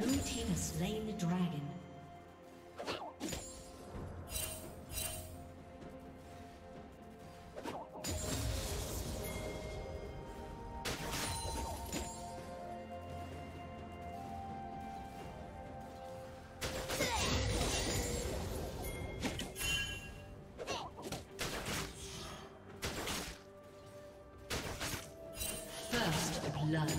Blue team has slain the dragon. First blood.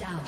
down.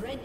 Red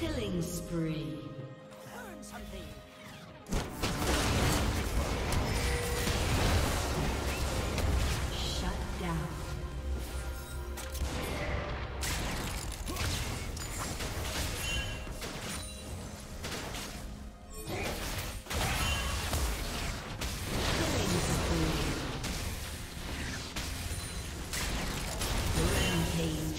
Killing spree. Learn something. Shut down. Killing spree. Rampage.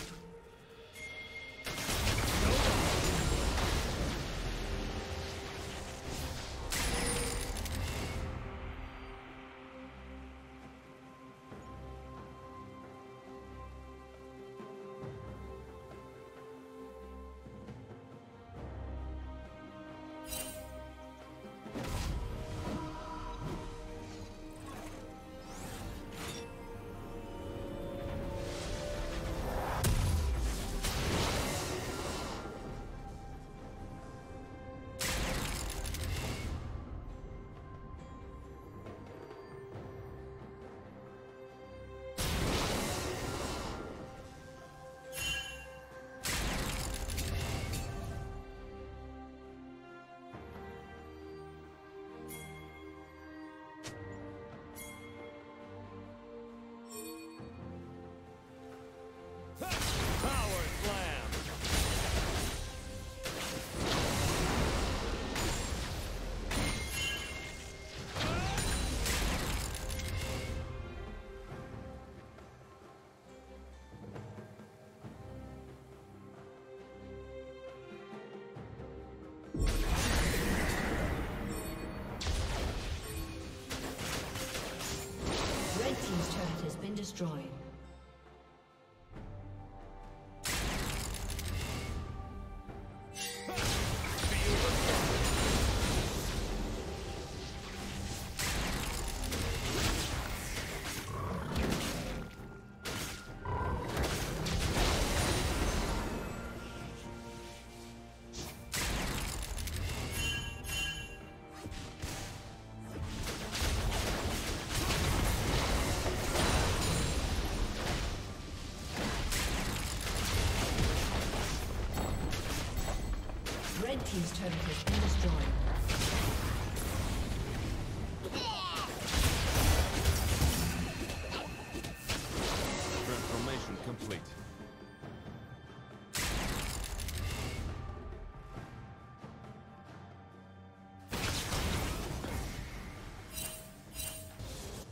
team's turret has been destroyed.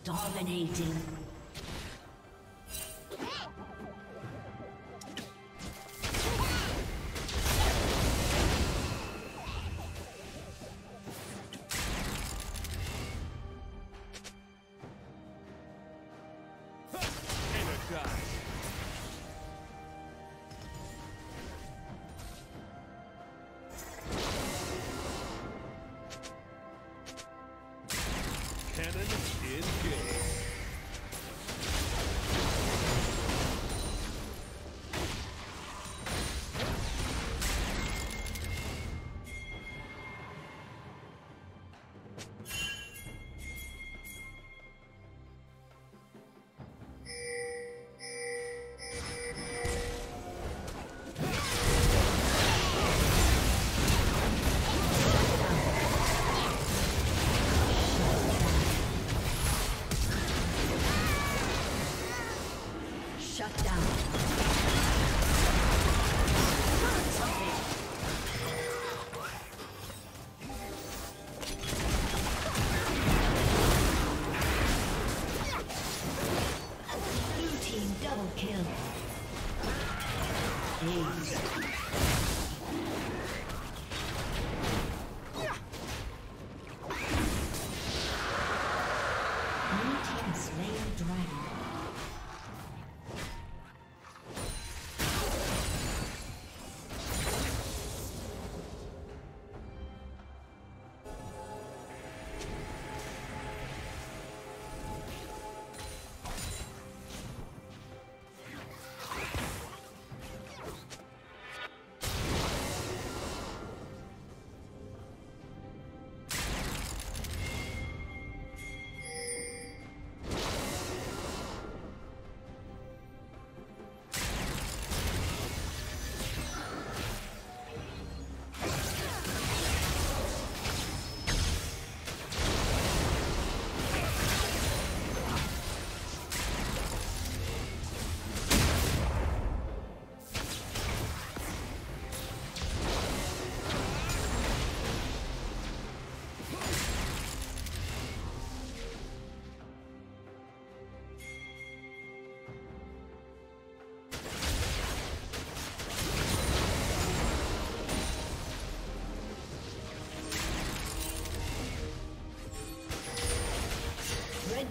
Dominating.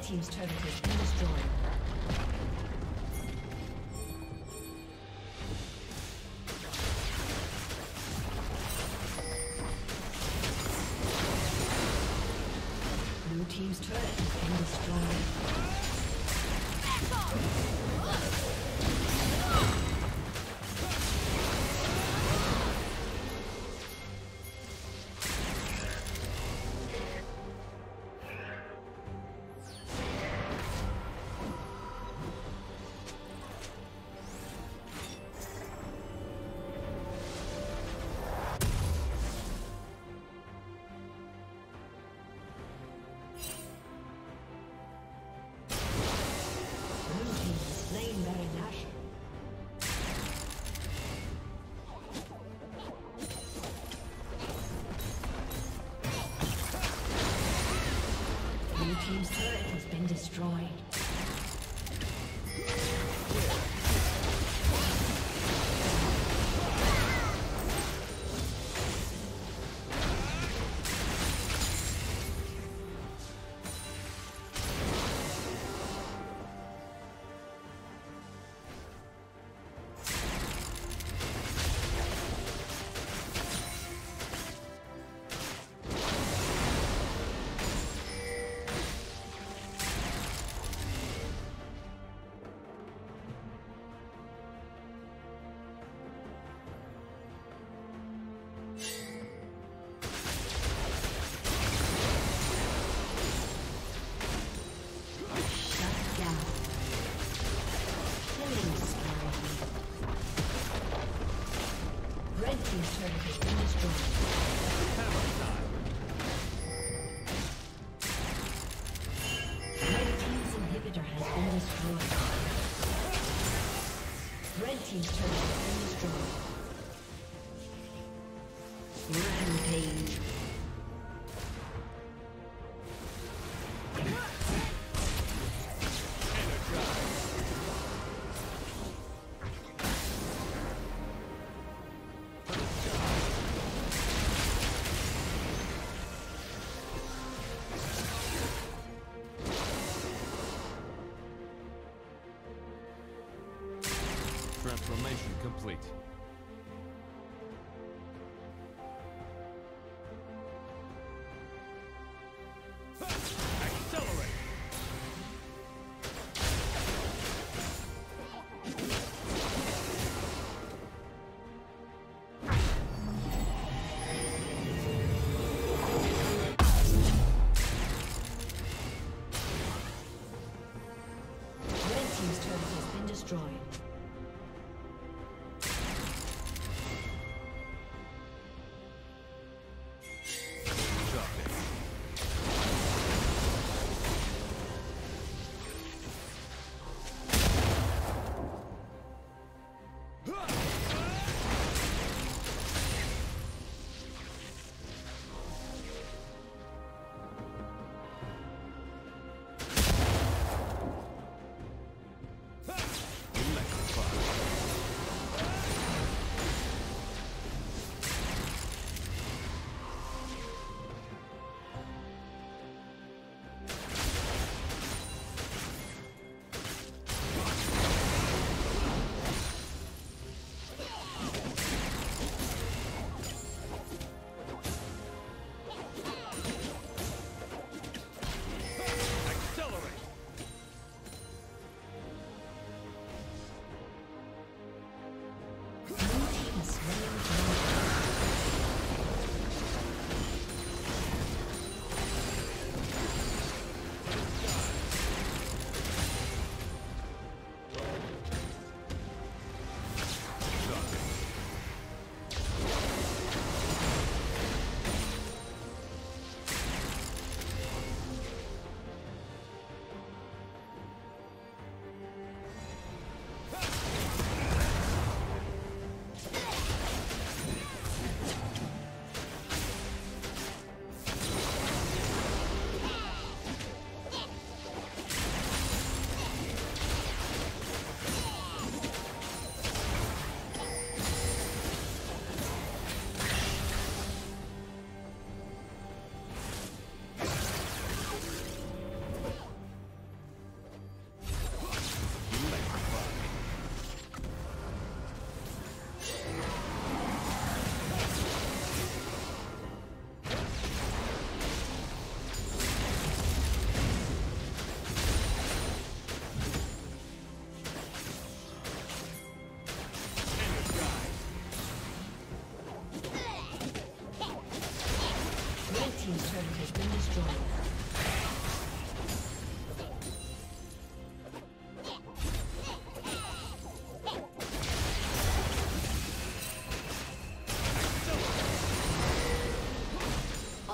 Team's turret has been destroyed. Blue team's turret has been destroyed. Back off! Red team's turret has been destroyed. Rampage. Transformation complete.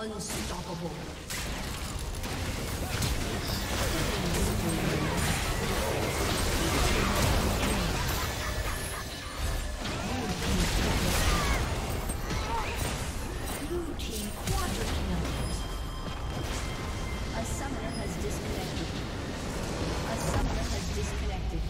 Unstoppable. Blue team quadra kills. A summoner has disconnected.